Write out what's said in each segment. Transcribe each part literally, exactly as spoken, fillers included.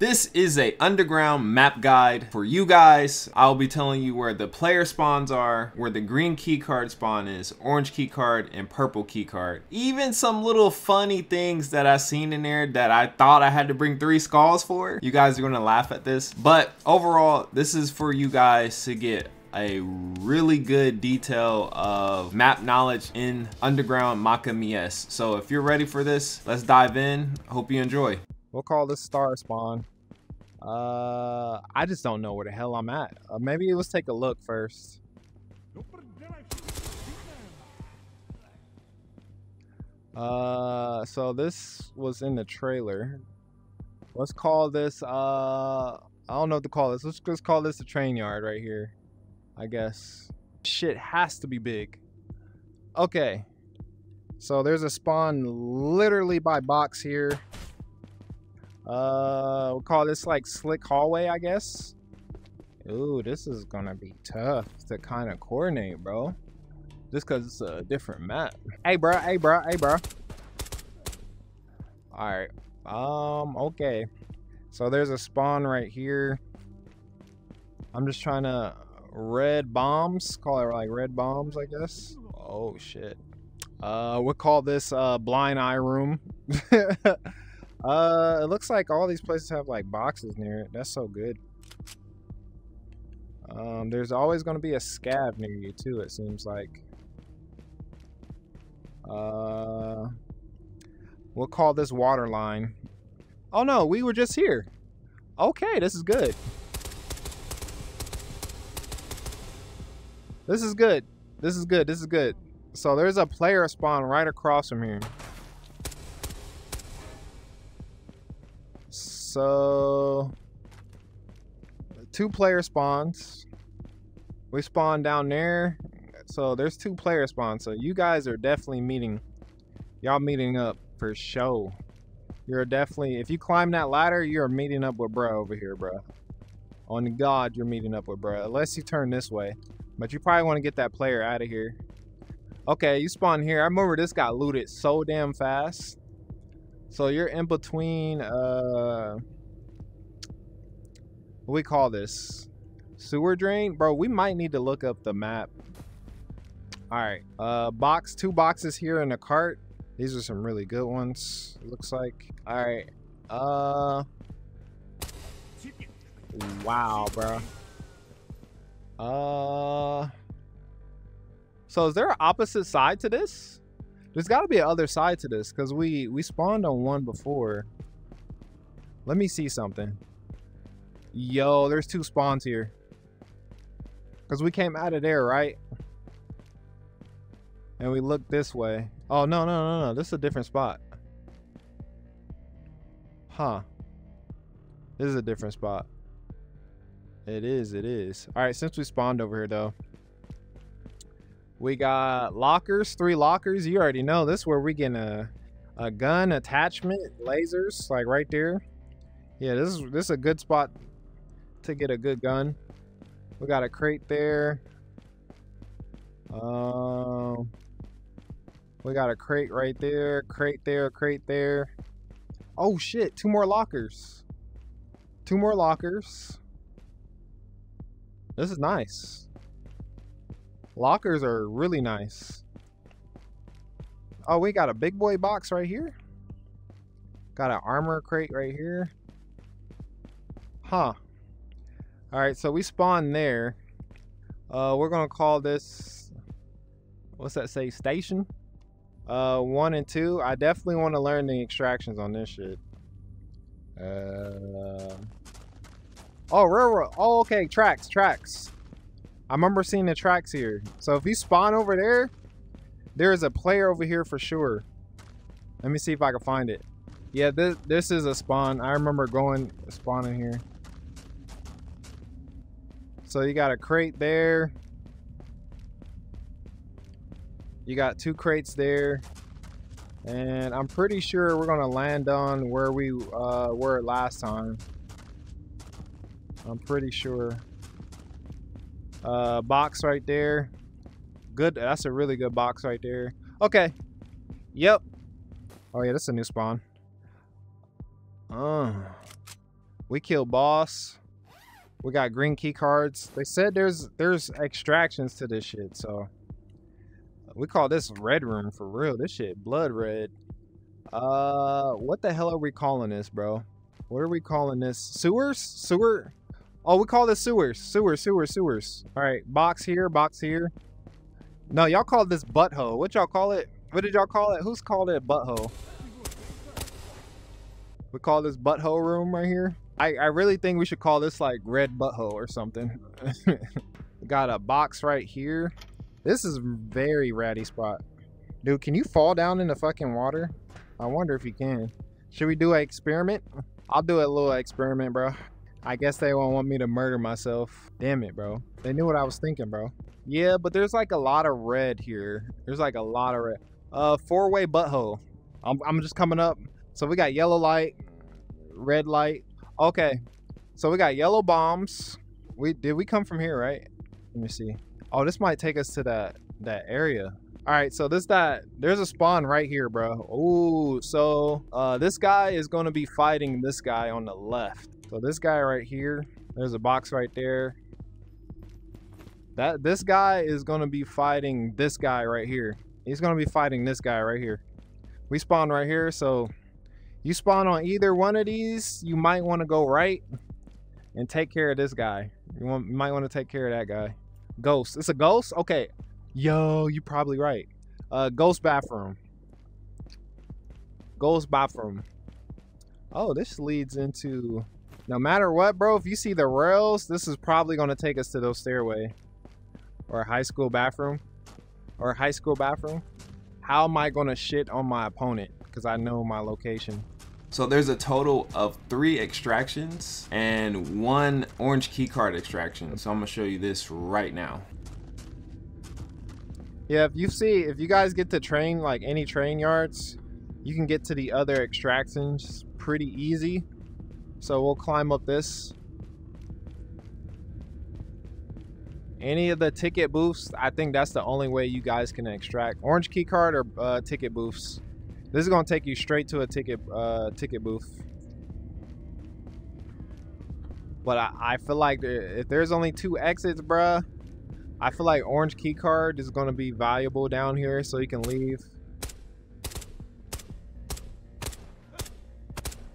This is a underground map guide for you guys. I'll be telling you where the player spawns are, where the green key card spawn is, orange key card, and purple key card. Even some little funny things that I've seen in there that I thought I had to bring three skulls for. You guys are gonna laugh at this, but overall, this is for you guys to get a really good detail of map knowledge in underground Matka Miest. So if you're ready for this, let's dive in. Hope you enjoy. We'll call this star spawn. Uh, I just don't know where the hell I'm at. Uh, maybe let's take a look first. Uh, so this was in the trailer. Let's call this, uh, I don't know what to call this. Let's just call this the train yard right here, I guess. Shit has to be big. Okay. So there's a spawn literally by box here. Uh, we'll call this like slick hallway, I guess. Ooh, this is gonna be tough to kind of coordinate, bro. Just cause it's a different map. Hey, bro. Hey, bro. Hey, bro. All right. Um. Okay. So there's a spawn right here. I'm just trying to red bombs. Call it like red bombs, I guess. Oh shit. Uh, we'll call this uh blind eye room. Uh, it looks like all these places have like boxes near it. That's so good. Um, there's always going to be a scav near you too, it seems like. Uh, we'll call this water line. Oh no, we were just here. Okay, this is good. This is good. This is good. This is good. So there's a player spawn right across from here. So two player spawns. We spawned down there. So there's two player spawns. So you guys are definitely meeting. Y'all meeting up for show. You're definitely, if you climb that ladder, you're meeting up with bruh over here, bruh. On God, you're meeting up with bruh. Unless you turn this way. But you probably want to get that player out of here. Okay, you spawn here. I remember this got looted so damn fast. So you're in between, uh, what we call this? Sewer drain? Bro, we might need to look up the map. All right, uh, box, two boxes here in the cart. These are some really good ones, it looks like. All right, uh, wow, bro. Uh, so is there an opposite side to this? There's got to be an other side to this because we, we spawned on one before. Let me see something. Yo, there's two spawns here. Because we came out of there, right? And we looked this way. Oh, no, no, no, no. This is a different spot. Huh. This is a different spot. It is, it is. All right, since we spawned over here, though. We got lockers, three lockers. You already know this is where we getting a, a gun attachment, lasers, like right there. Yeah, this is this is a good spot to get a good gun. We got a crate there. Um, we got a crate right there, crate there, crate there. Oh shit, two more lockers. Two more lockers. This is nice. Lockers are really nice. Oh, we got a big boy box right here. Got an armor crate right here. Huh. All right, so we spawned there. Uh, we're gonna call this, what's that say, station? Uh, one and two. I definitely want to learn the extractions on this shit. Uh, oh, railroad. Oh, okay, tracks, tracks. I remember seeing the tracks here. So if you spawn over there, there is a player over here for sure. Let me see if I can find it. Yeah, this this is a spawn. I remember going spawning here. So you got a crate there. You got two crates there. And I'm pretty sure we're gonna land on where we uh, were last time. I'm pretty sure. Uh, box right there. Good. That's a really good box right there. Okay. Yep. Oh yeah, that's a new spawn. Uh, We killed boss. We got green key cards. They said there's there's extractions to this shit, so we call this red room for real. This shit blood red. Uh, what the hell are we calling this, bro? What are we calling this? Sewers? Sewer? Oh, we call this sewers. Sewers, sewers, sewers. All right, box here, box here. No, y'all call this butthole. What y'all call it? What did y'all call it? Who's called it butthole? We call this butthole room right here. I, I really think we should call this like red butthole or something. Got a box right here. This is very ratty spot. Dude, can you fall down in the fucking water? I wonder if you can. Should we do an experiment? I'll do a little experiment, bro. I guess they won't want me to murder myself. Damn it, bro. They knew what I was thinking, bro. Yeah, but there's like a lot of red here. There's like a lot of red. Uh, four-way butthole. I'm, I'm just coming up. So we got yellow light, red light. Okay. So we got yellow bombs. We did we come from here, right? Let me see. Oh, this might take us to that that area. All right, so this that there's a spawn right here, bro. Ooh, so uh, this guy is going to be fighting this guy on the left. So this guy right here, there's a box right there. That this guy is going to be fighting this guy right here. He's going to be fighting this guy right here. We spawn right here, so you spawn on either one of these, you might want to go right and take care of this guy. You, want, you might want to take care of that guy. Ghost. It's a ghost? Okay. Yo, you probably right. Uh, ghost bathroom. Ghost bathroom. Oh, this leads into... No matter what, bro, if you see the rails, this is probably going to take us to those stairway. Or high school bathroom. Or high school bathroom. How am I going to shit on my opponent? Because I know my location. So there's a total of three extractions and one orange key card extraction. So I'm gonna show you this right now. Yeah, if you see, if you guys get to train, like any train yards, you can get to the other extractions pretty easy. So we'll climb up this. Any of the ticket booths, I think that's the only way you guys can extract. Orange key card or uh, ticket booths. This is gonna take you straight to a ticket uh, ticket booth. But I, I feel like there, if there's only two exits, bruh, I feel like orange key card is gonna be valuable down here so you can leave.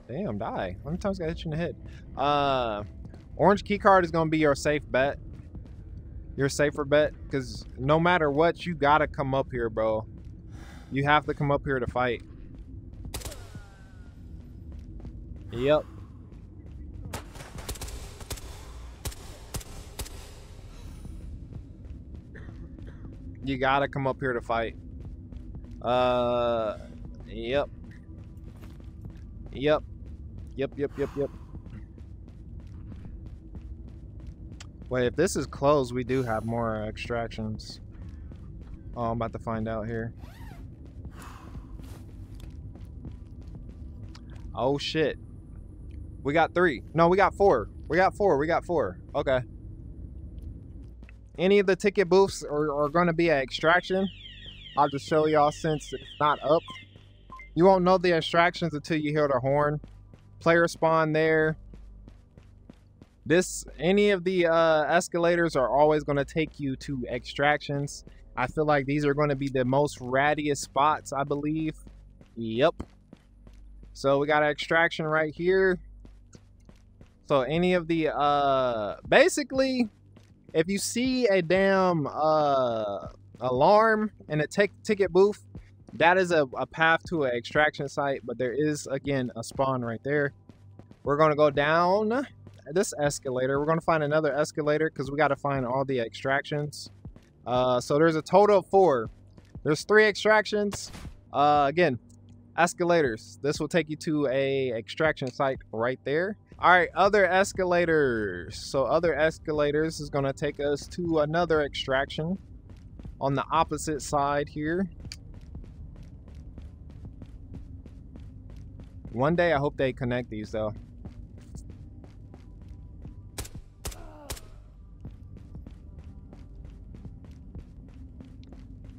Damn, die. How many times I got hit you in the head? Uh, orange key card is gonna be your safe bet. Your safer bet, because no matter what, you gotta come up here, bro. You have to come up here to fight. Yep. You gotta come up here to fight. Uh, yep. Yep. Yep, yep, yep, yep. Wait, if this is closed, we do have more extractions. Oh, I'm about to find out here. Oh shit. We got three. No, we got four. We got four. We got four. Okay. Any of the ticket booths are, are going to be an extraction. I'll just show y'all since it's not up. You won't know the extractions until you hear the horn. Player spawn there. This, any of the uh, escalators are always going to take you to extractions. I feel like these are going to be the most rattiest spots, I believe. Yep. So we got an extraction right here. So any of the, uh, basically, if you see a damn uh, alarm in a ticket booth, that is a, a path to an extraction site, but there is, again, a spawn right there. We're gonna go down this escalator. We're gonna find another escalator because we gotta find all the extractions. Uh, so there's a total of four. There's three extractions, uh, again, escalators. This will take you to a extraction site right there. All right, other escalators. So other escalators is gonna take us to another extraction on the opposite side here. One day I hope they connect these though.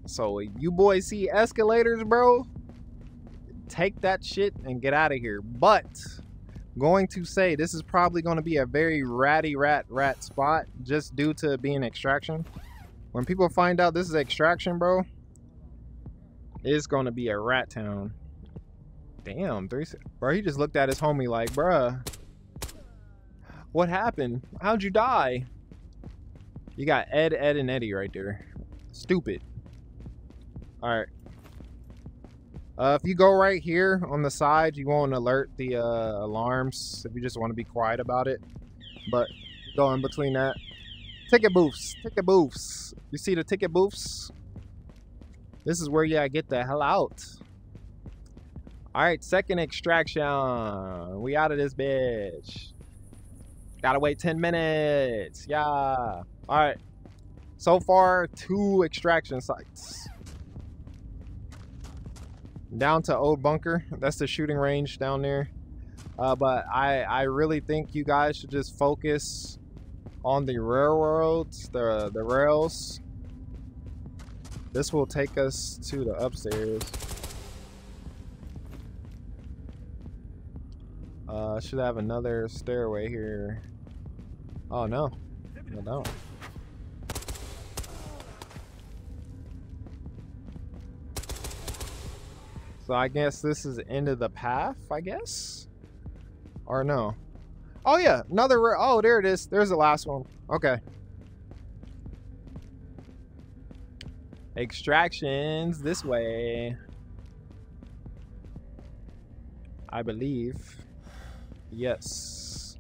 So you boys see escalators, bro? Take that shit and get out of here. But going to say this is probably going to be a very ratty rat rat spot just due to being extraction. When people find out this is extraction, bro, it's going to be a rat town. Damn, three, bro, he just looked at his homie like, bruh, what happened? How'd you die? You got Ed, Ed, and Eddie right there. Stupid. All right. Uh, if you go right here on the side, you won't alert the uh, alarms if you just want to be quiet about it. But go in between that. Ticket booths. Ticket booths. You see the ticket booths? This is where you gotta get the hell out. All right, second extraction. We out of this bitch. Gotta wait ten minutes. Yeah. All right. So far, two extraction sites. Down to Old Bunker. That's the shooting range down there. Uh, but I, I really think you guys should just focus on the railroads, the, the rails. This will take us to the upstairs. Uh, should have another stairway here. Oh, no. I don't. So I guess this is the end of the path, I guess? Or no? Oh yeah, another rare. Oh, there it is. There's the last one. Okay. Extractions this way. I believe. Yes.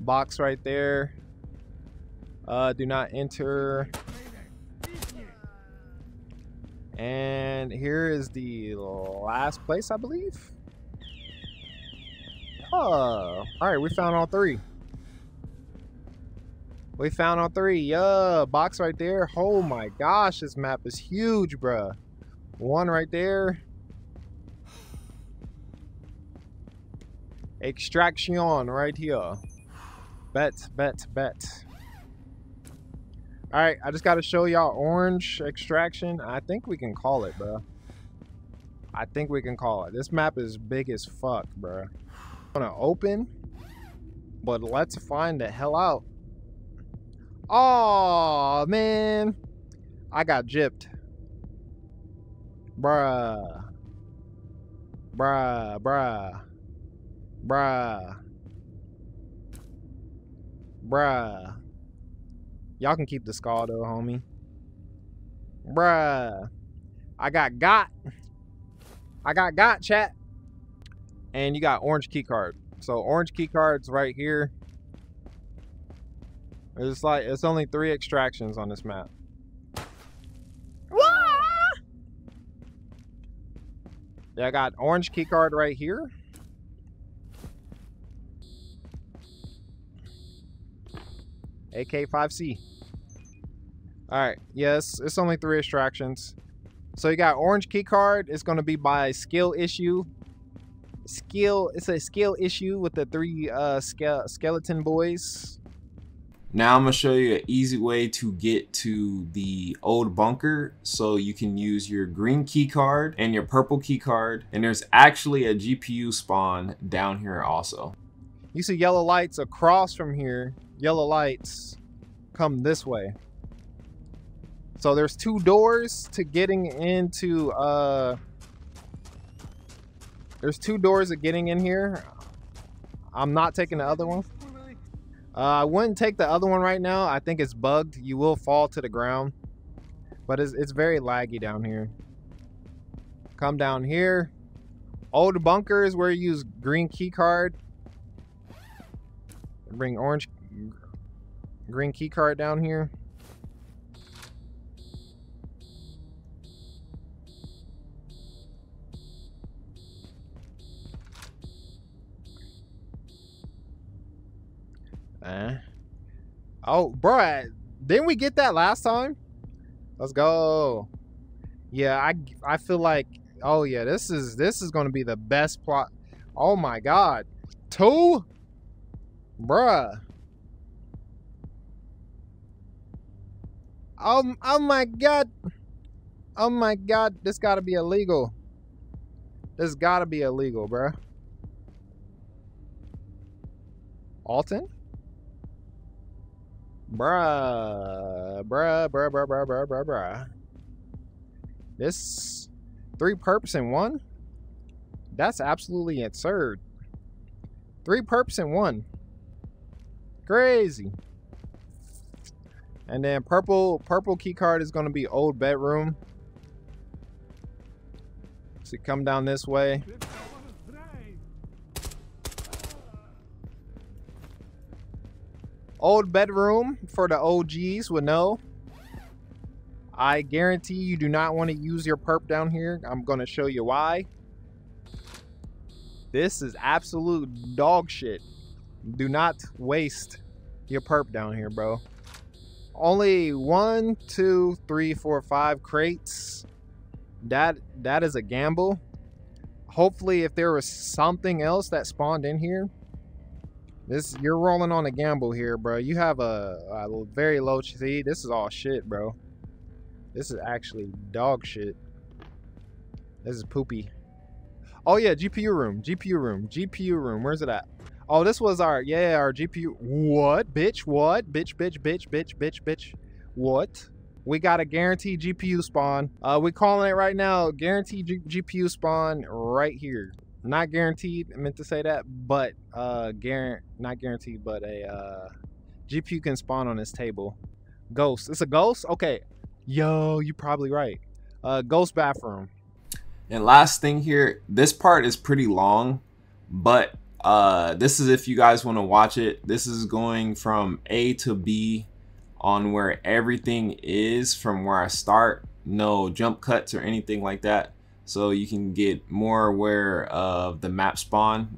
Box right there. Uh, do not enter. And here is the last place, I believe. Oh, all right. We found all three. We found all three. Yeah, box right there. Oh my gosh, this map is huge, bruh. One right there. Extraction right here. Bet, bet, bet. All right, I just got to show y'all orange extraction. I think we can call it, bro. I think we can call it. This map is big as fuck, bro. I'm gonna open, but let's find the hell out. Oh man, I got gypped, bruh, bruh, bruh, bruh, bruh. Y'all can keep the skull though, homie. Bruh. I got got. I got got, chat. And you got orange key card. So orange key cards right here. It's like, it's only three extractions on this map. Yeah, I got orange key card right here. A K five C. All right. Yes, it's only three extractions. So you got orange key card. It's going to be by skill issue. Skill. It's a skill issue with the three uh, ske skeleton boys. Now I'm going to show you an easy way to get to the old bunker. So you can use your green key card and your purple key card. And there's actually a G P U spawn down here also. You see yellow lights across from here. Yellow lights come this way. So there's two doors to getting into uh there's two doors of getting in here. I'm not taking the other one. Uh, I wouldn't take the other one right now. I think it's bugged. You will fall to the ground. But it's, it's very laggy down here. Come down here. Old bunker is where you use green key card. Bring orange green key card down here. Uh, oh, bruh. Didn't we get that last time? Let's go. Yeah, I I feel like, oh yeah, this is this is gonna be the best plot. Oh my god. Two? Bruh. Um, oh my god. Oh my god, this gotta be illegal. This has got to be illegal, bruh. Alton? Bruh. Bruh, bruh, bruh, bruh, bruh, bruh, bruh. This... Three perps in one? That's absolutely absurd. Three perps in one. Crazy. And then purple purple key card is going to be old bedroom. So come down this way. Old bedroom for the O Gs would know. I guarantee you do not want to use your perp down here. I'm going to show you why. This is absolute dog shit. Do not waste your perp down here, bro. Only one, two, three, four, five crates. That that is a gamble. Hopefully, if there was something else that spawned in here, this you're rolling on a gamble here, bro. You have a, a very low see. This is all shit, bro. This is actually dog shit. This is poopy. Oh yeah, G P U room, G P U room, G P U room. Where's it at? Oh, this was our, yeah, our G P U. What, bitch, what? Bitch, bitch, bitch, bitch, bitch, bitch. What? We got a guaranteed G P U spawn. Uh, we're calling it right now, guaranteed G P U spawn right here. Not guaranteed, I meant to say that, but uh, guar not guaranteed, but a uh, G P U can spawn on this table. Ghost, it's a ghost? Okay, yo, you're probably right. Uh, ghost bathroom. And last thing here, this part is pretty long, but Uh, this is if you guys want to watch it. This is going from A to B on where everything is from where I start. No jump cuts or anything like that. So you can get more aware of the map spawn.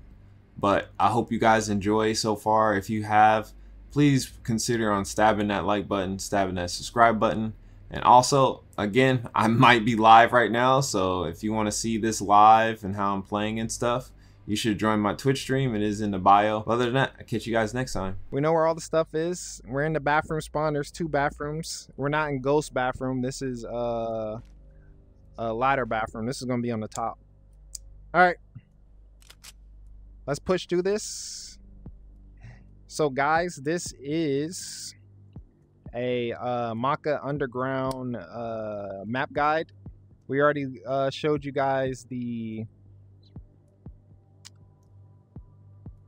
But I hope you guys enjoy so far. If you have, please consider on stabbing that like button, stabbing that subscribe button. And also, again, I might be live right now. So if you want to see this live and how I'm playing and stuff, you should join my Twitch stream. It is in the bio. Other than that, I'll catch you guys next time. We know where all the stuff is. We're in the bathroom spawn. There's two bathrooms. We're not in ghost bathroom. This is uh, a ladder bathroom. This is going to be on the top. All right. Let's push through this. So, guys, this is a uh, Matka Underground uh, map guide. We already uh, showed you guys the...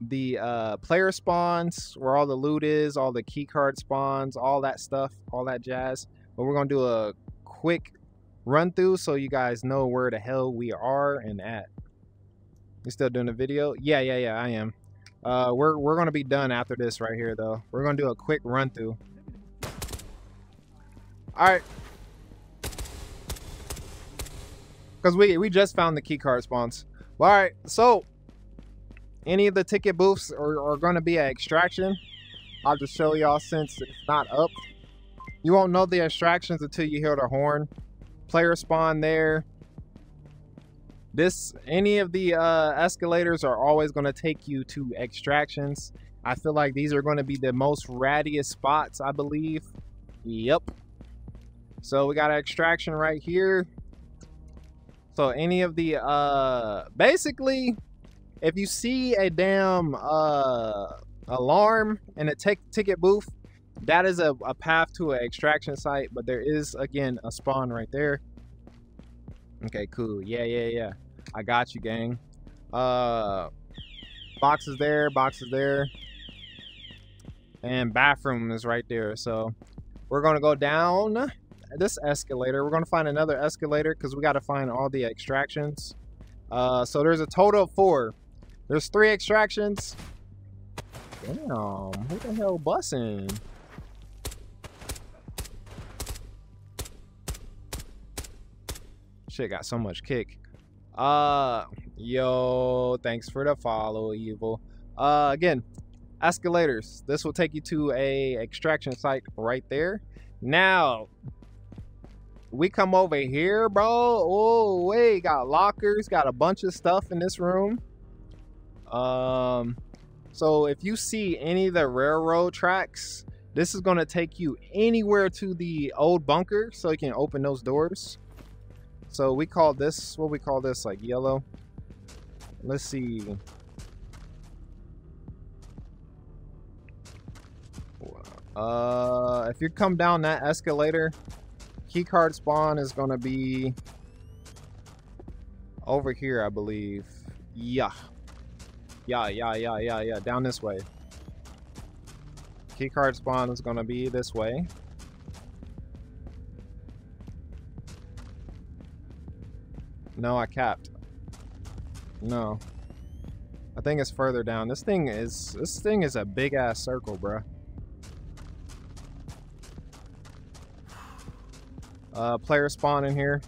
the uh player spawns, where all the loot is, all the key card spawns, all that stuff, all that jazz. But we're gonna do a quick run through so you guys know where the hell we are and at. You still doing the video? Yeah, yeah, yeah, I am. Uh we're we're gonna be done after this right here though. We're gonna do a quick run through. Alright. Cause we we just found the key card spawns. Well, alright, so any of the ticket booths are, are going to be an extraction. I'll just show y'all since it's not up. You won't know the extractions until you hear the horn. Player spawn there. This, any of the uh, escalators are always going to take you to extractions. I feel like these are going to be the most rattiest spots, I believe. Yep. So we got an extraction right here. So any of the, uh, basically... if you see a damn uh, alarm in a ticket booth, that is a, a path to an extraction site. But there is, again, a spawn right there. Okay, cool. Yeah, yeah, yeah. I got you, gang. Uh, boxes there, boxes there. And bathroom is right there. So we're going to go down this escalator. We're going to find another escalator because we got to find all the extractions. Uh, so there's a total of four. There's three extractions. Damn, who the hell bussing? Shit got so much kick. Uh, yo, thanks for the follow, Evil. Uh, again, escalators. This will take you to a extraction site right there. Now, we come over here, bro. Oh, wait, got lockers, got a bunch of stuff in this room. Um, so if you see any of the railroad tracks, this is going to take you anywhere to the old bunker so you can open those doors. So we call this, what we call this, like yellow. Let's see. Uh, if you come down that escalator, keycard spawn is gonna be over here, I believe. Yeah. Yeah, yeah, yeah, yeah, yeah. Down this way. Keycard spawn is gonna be this way. No, I capped. No. I think it's further down. This thing is this thing is a big ass circle, bruh. Uh, player spawn in here.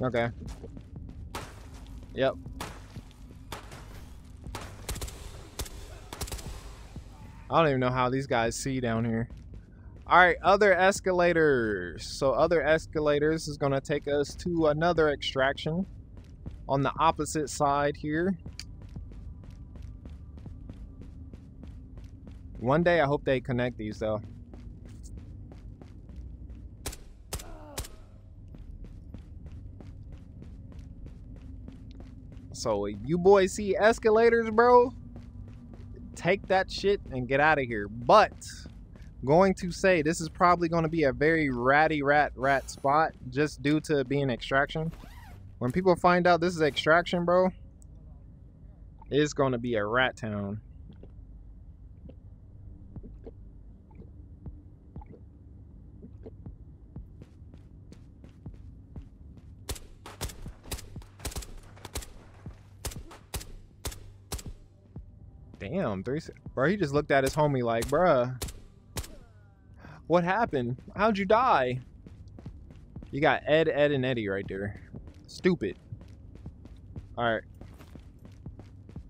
Okay. Yep. I don't even know how these guys see down here. All right, other escalators. So other escalators is gonna take us to another extraction on the opposite side here. One day, I hope they connect these though. So you boys see escalators, bro? Take that shit and get out of here. But going to say this is probably going to be a very ratty rat rat spot just due to being extraction. When people find out this is extraction, bro, it's going to be a rat town. Damn, three, bro, he just looked at his homie like, bruh, what happened? How'd you die? You got Ed, Ed, and Eddie right there. Stupid. All right.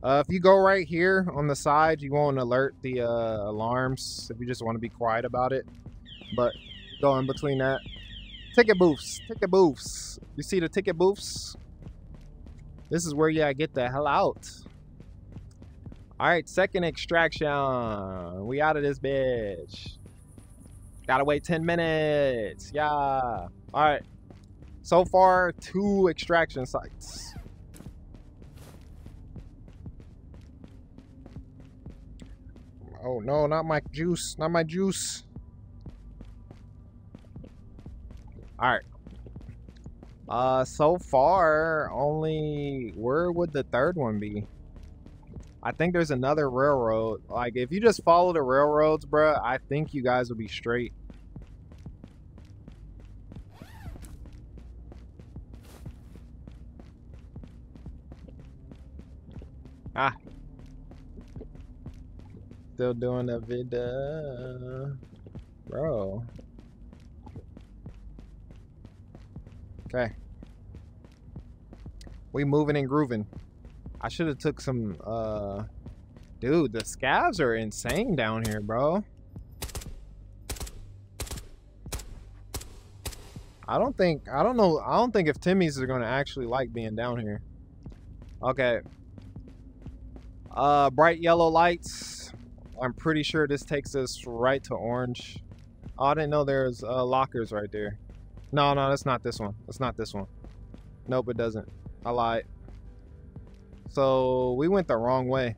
Uh, if you go right here on the side, you won't alert the uh, alarms if you just want to be quiet about it. But go in between that. Ticket booths, ticket booths. You see the ticket booths? This is where you gotta get the hell out. All right, second extraction. We out of this bitch. Gotta wait ten minutes. Yeah. All right. So far, two extraction sites. Oh no, not my juice. Not my juice. All right. Uh, so far, only where would the third one be? I think there's another railroad. Like, if you just follow the railroads, bruh, I think you guys will be straight. Ah. Still doing a video. Bro. Okay. We moving and grooving. I should have took some, uh, dude, the scavs are insane down here, bro. I don't think, I don't know, I don't think if Timmy's are going to actually like being down here. Okay. Uh, bright yellow lights. I'm pretty sure this takes us right to orange. Oh, I didn't know there's uh, lockers right there. No, no, that's not this one. That's not this one. Nope, it doesn't. I lied. So we went the wrong way.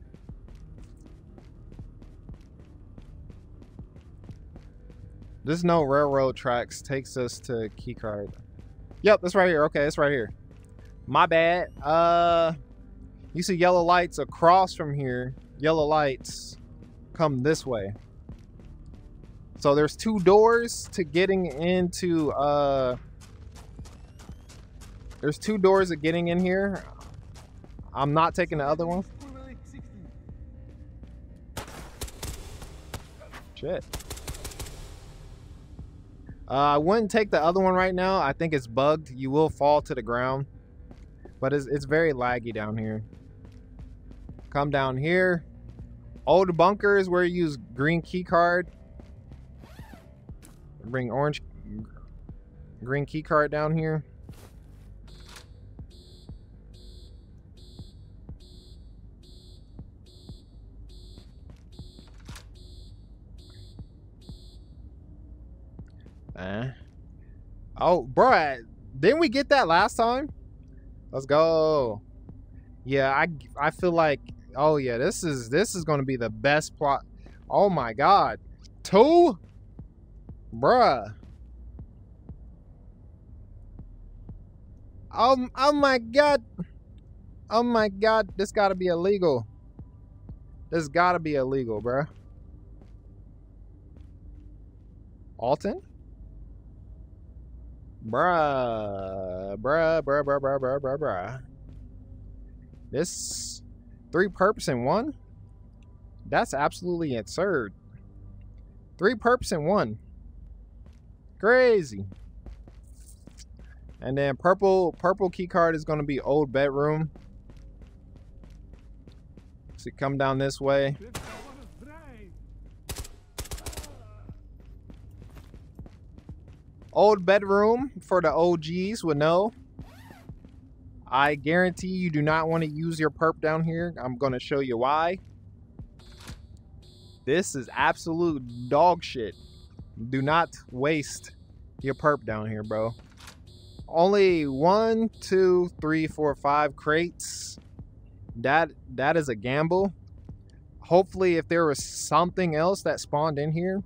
There's no railroad tracks takes us to keycard. Yep, that's right here. Okay, it's right here. My bad. Uh, you see yellow lights across from here. Yellow lights come this way. So there's two doors to getting into. Uh, there's two doors of getting in here. I'm not taking the other one. Shit. Uh, I wouldn't take the other one right now. I think it's bugged. You will fall to the ground. But it's, it's very laggy down here. Come down here. Old bunkers where you use green key card. Bring orange, green key card down here. Eh? Oh, bruh. Didn't we get that last time? Let's go. Yeah, I, I feel like... Oh, yeah. This is this is going to be the best plot. Oh, my God. Two? Bruh. Oh, oh, my God. Oh, my God. This got to be illegal. This got to be illegal, bruh. Alton? Bruh. Bruh, bruh, bruh, bruh, bruh, bruh, bruh. This... Three perps in one? That's absolutely absurd. Three perps in one. Crazy. And then purple purple key card is going to be old bedroom. So come down this way. Old bedroom for the O Gs would know. I guarantee you do not want to use your perp down here. I'm going to show you why. This is absolute dog shit. Do not waste your perp down here, bro. Only one, two, three, four, five crates. That that is a gamble. Hopefully, if there was something else that spawned in here,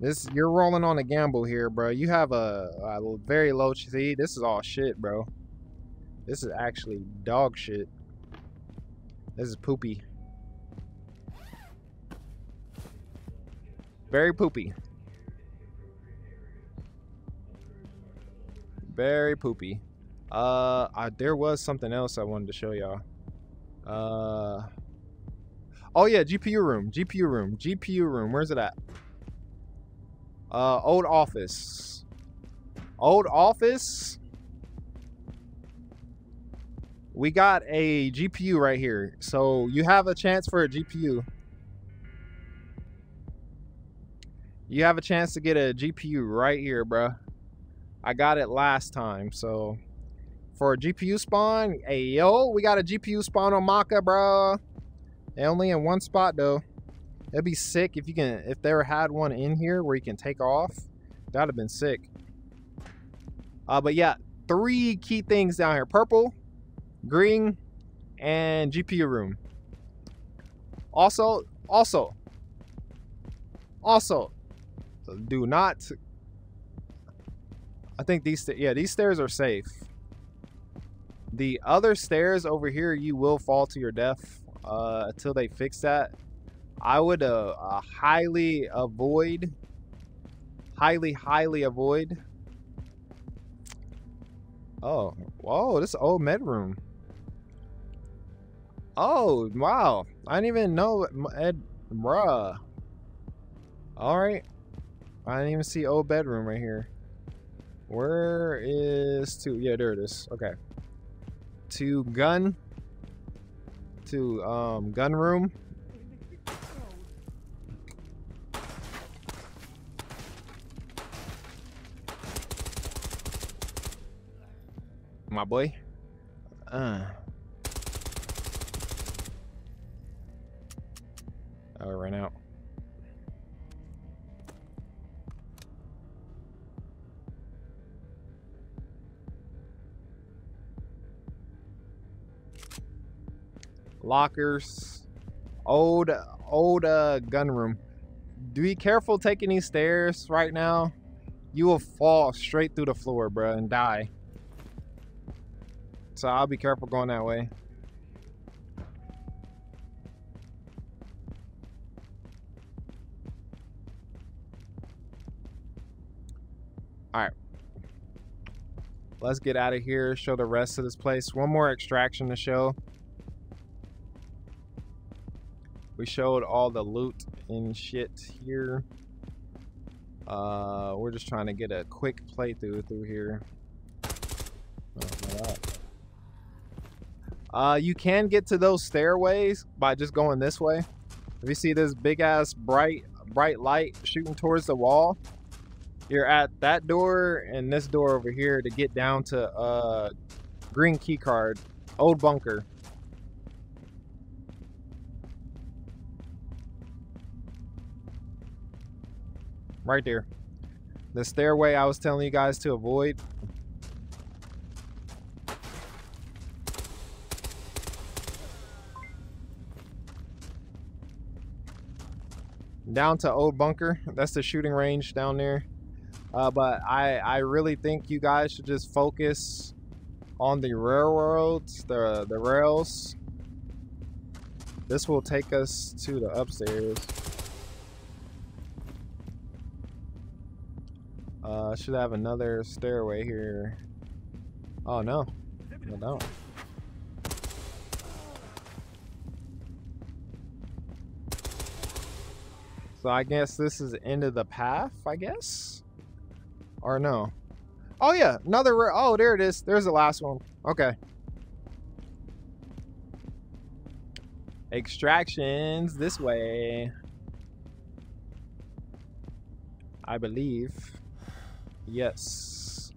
this you're rolling on a gamble here, bro. You have a, a very low C. This is all shit, bro. This is actually dog shit. This is poopy. Very poopy. Very poopy. Uh, I, there was something else I wanted to show y'all. Uh, oh yeah, G P U room, G P U room, G P U room. Where's it at? Uh, old office. Old office. We got a G P U right here. So you have a chance for a G P U. You have a chance to get a G P U right here, bro. I got it last time. So for a G P U spawn, hey, yo, we got a G P U spawn on Matka, bro. They only in one spot, though. It'd be sick if you can, if there had one in here where you can take off. That'd have been sick. Uh, but yeah, three key things down here. Purple, green, and G P U room. Also, also, also, do not. I think these, yeah, these stairs are safe. The other stairs over here, you will fall to your death uh, until they fix that. I would uh, uh, highly avoid, highly, highly avoid. Oh, whoa, this old med room. Oh, wow. I didn't even know Ed, bruh. All right. I didn't even see old bedroom right here. Where is two? Yeah, there it is. Okay. To gun. To um, gun room. My boy. Uh. Oh, I ran out. Lockers, old old uh, gun room. Be careful taking these stairs right now. You will fall straight through the floor, bro, and die. So I'll be careful going that way. All right, let's get out of here. Show the rest of this place. One more extraction to show. We showed all the loot and shit here. Uh, we're just trying to get a quick playthrough through here. Oh, uh, you can get to those stairways by just going this way. If you see this big ass bright, bright light shooting towards the wall, you're at that door and this door over here to get down to uh, green key card, old bunker. Right there. The stairway I was telling you guys to avoid. Down to Old Bunker. That's the shooting range down there. Uh, but I, I really think you guys should just focus on the railroads, the, the rails. This will take us to the upstairs. Uh, should have another stairway here. Oh no, I don't. So I guess this is the end of the path, I guess? Or no? Oh yeah, another rare. Oh, there it is. There's the last one. Okay. Extractions this way, I believe. Yes.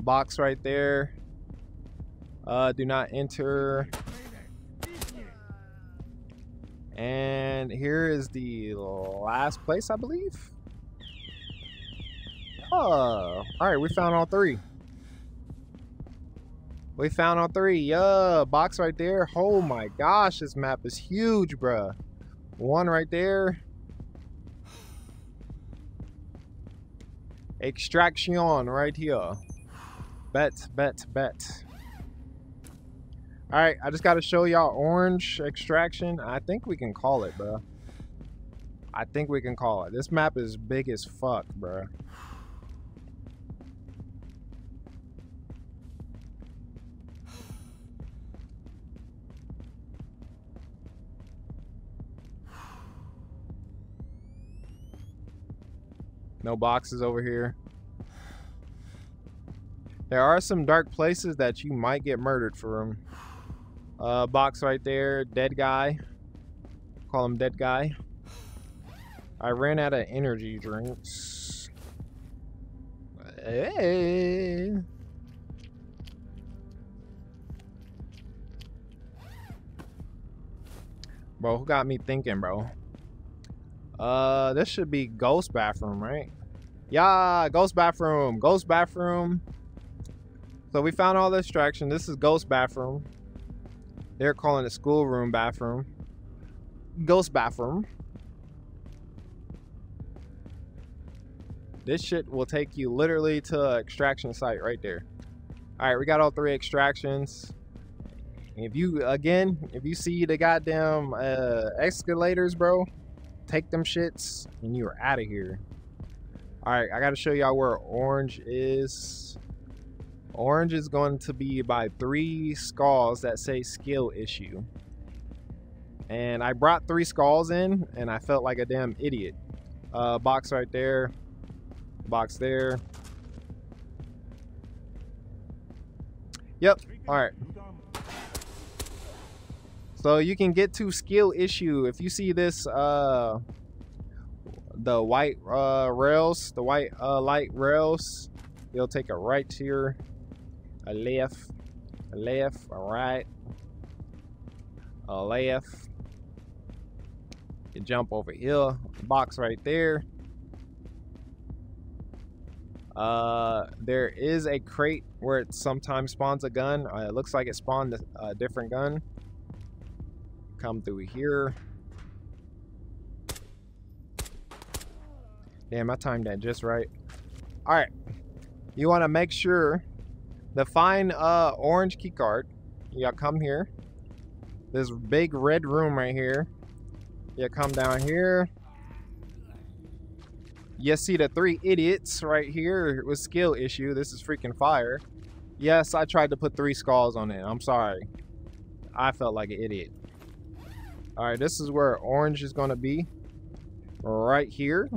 Box right there. Uh, do not enter. And here is the last place, I believe. Oh, all right. We found all three. We found all three. Yeah, box right there. Oh my gosh, this map is huge, bruh. One right there. Extraction right here. Bet, bet, bet. All right, I just got to show y'all Orange Extraction. I think we can call it, bro. I think we can call it. This map is big as fuck, bro. No boxes over here. There are some dark places that you might get murdered for them. Uh, box right there, dead guy. Call him dead guy. I ran out of energy drinks. Hey. Bro, who got me thinking, bro? Uh, this should be ghost bathroom, right? Yeah, ghost bathroom, ghost bathroom. So we found all the extraction. This is ghost bathroom. They're calling it schoolroom bathroom. Ghost bathroom. This shit will take you literally to an extraction site right there. All right, we got all three extractions. If you, again, if you see the goddamn uh, escalators, bro, take them shits and you are out of here. All right, I got to show y'all where Orange is. Orange is going to be by three skulls that say Skill Issue. And I brought three skulls in and I felt like a damn idiot. Uh, box right there. Box there. Yep. All right. So you can get to Skill Issue. If you see this, uh, the white uh, rails, the white uh, light rails, you'll take a right here. A left, a left, a right, a left. You jump over here, box right there. Uh, there is a crate where it sometimes spawns a gun. Uh, it looks like it spawned a different gun. Come through here. Damn, I timed that just right. All right, you want to make sure. The fine uh, orange key card. Y'all come here. This big red room right here. You come down here. You see the three idiots right here with Skill Issue. This is freaking fire. Yes, I tried to put three skulls on it. I'm sorry. I felt like an idiot. All right, this is where Orange is going to be. Right here.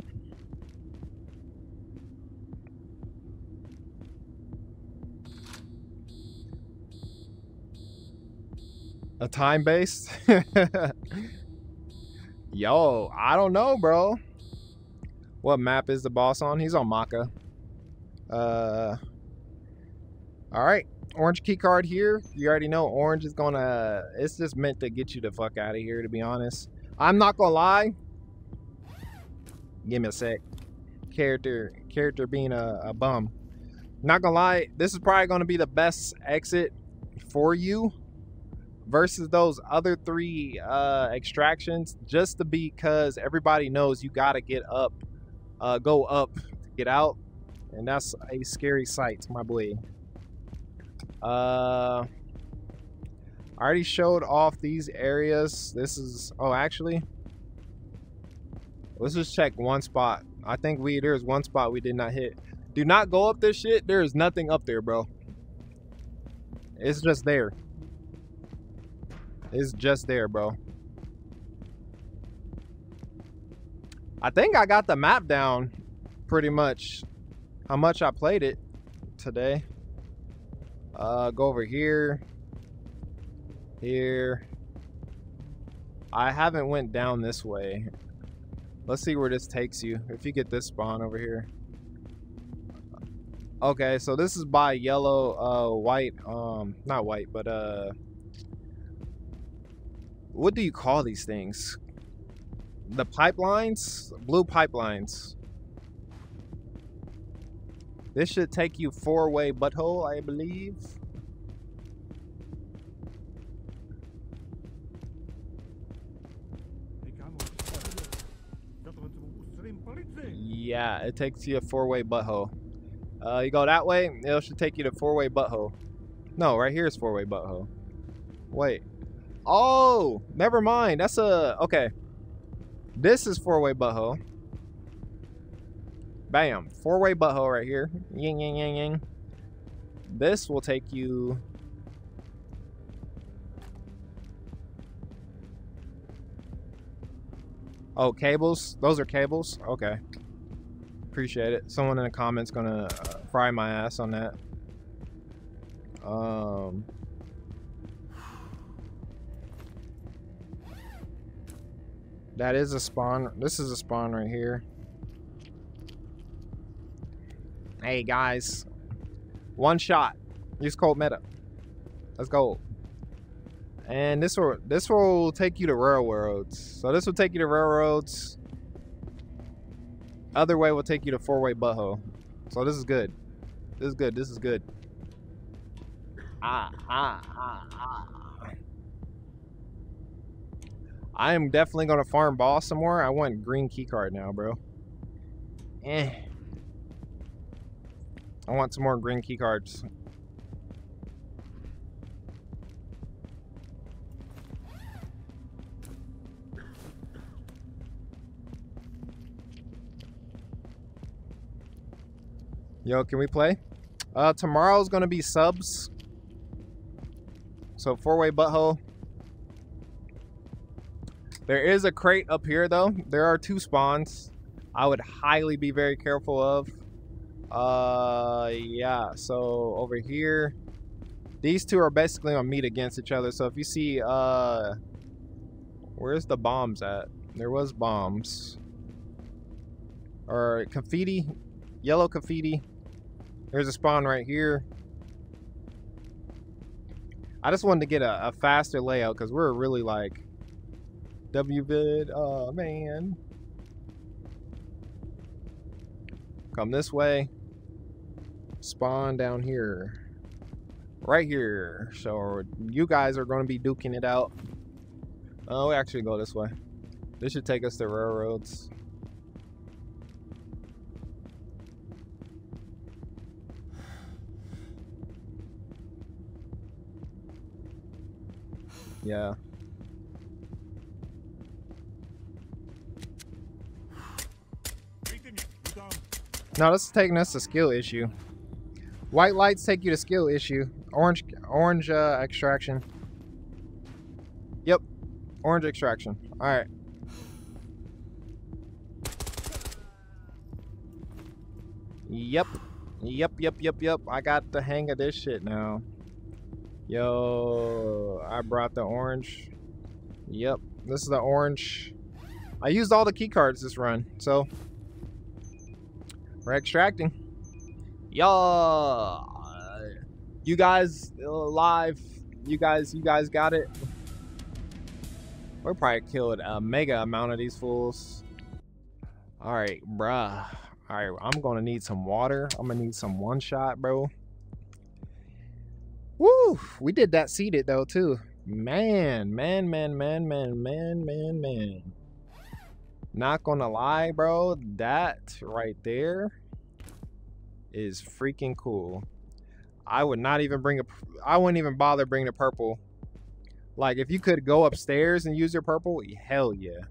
A time based? Yo, I don't know, bro. What map is the boss on? He's on Matka. Uh, all right, orange key card here. You already know orange is gonna, it's just meant to get you the fuck out of here, to be honest. I'm not gonna lie. Give me a sec. Character, character being a, a bum. Not gonna lie, this is probably gonna be the best exit for you versus those other three uh, extractions, just to because everybody knows you gotta get up, uh, go up, to get out, and that's a scary sight, my boy. Uh, I already showed off these areas. This is oh, actually, let's just check one spot. I think we there's one spot we did not hit. Do not go up this shit. There is nothing up there, bro. It's just there. It's just there, bro. I think I got the map down pretty much. How much I played it today. Uh, go over here. Here. I haven't went down this way. Let's see where this takes you. If you get this spawn over here. Okay, so this is by yellow, uh, white, um, not white, but, uh, what do you call these things? The pipelines? Blue pipelines. This should take you four-way butthole, I believe. Yeah, it takes you a four-way butthole. Uh, you go that way, it should take you to four-way butthole. No, right here is four-way butthole. Wait. Oh, never mind. That's a... Okay. This is four-way butthole. Bam. Four-way butthole right here. Ying, ying, ying, ying. This will take you... Oh, cables. Those are cables. Okay. Appreciate it. Someone in the comments gonna uh, fry my ass on that. Um, that is a spawn. This is a spawn right here. Hey guys, one shot. Use cold meta. Let's go. And this will this will take you to railroads. So this will take you to railroads. Other way will take you to four-way butthole. So this is good. This is good. This is good. Ah, ah, ah, ah. I am definitely going to farm ball some more. I want green key card now, bro. Eh. I want some more green key cards. Yo, can we play? Uh, tomorrow's gonna be subs. So four-way butthole. There is a crate up here though. There are two spawns. I would highly be very careful of. Uh, yeah. So over here, these two are basically gonna meet against each other. So if you see, uh, where's the bombs at? There was bombs or confetti, yellow confetti. There's a spawn right here. I just wanted to get a, a faster layout because we're really like W-vid. Oh, man. Come this way. Spawn down here. Right here. So you guys are going to be duking it out. Oh, we actually go this way. This should take us to railroads. Yeah. No, this is taking us to skill issue. White lights take you to skill issue. Orange, orange uh, extraction. Yep, orange extraction. All right. Yep, yep, yep, yep, yep. I got the hang of this shit now. Yo, I brought the orange. Yep, this is the orange. I used all the key cards this run, so we're extracting. Yo, you guys live. You guys, you guys got it. We'll probably kill a mega amount of these fools. All right, bruh. All right, I'm gonna need some water. I'm gonna need some one shot, bro. Woo, we did that seated though too. Man, man, man, man, man, man, man, man. Not gonna lie, bro. That right there is freaking cool. I would not even bring a, I wouldn't even bother bringing a purple. Like if you could go upstairs and use your purple, hell yeah.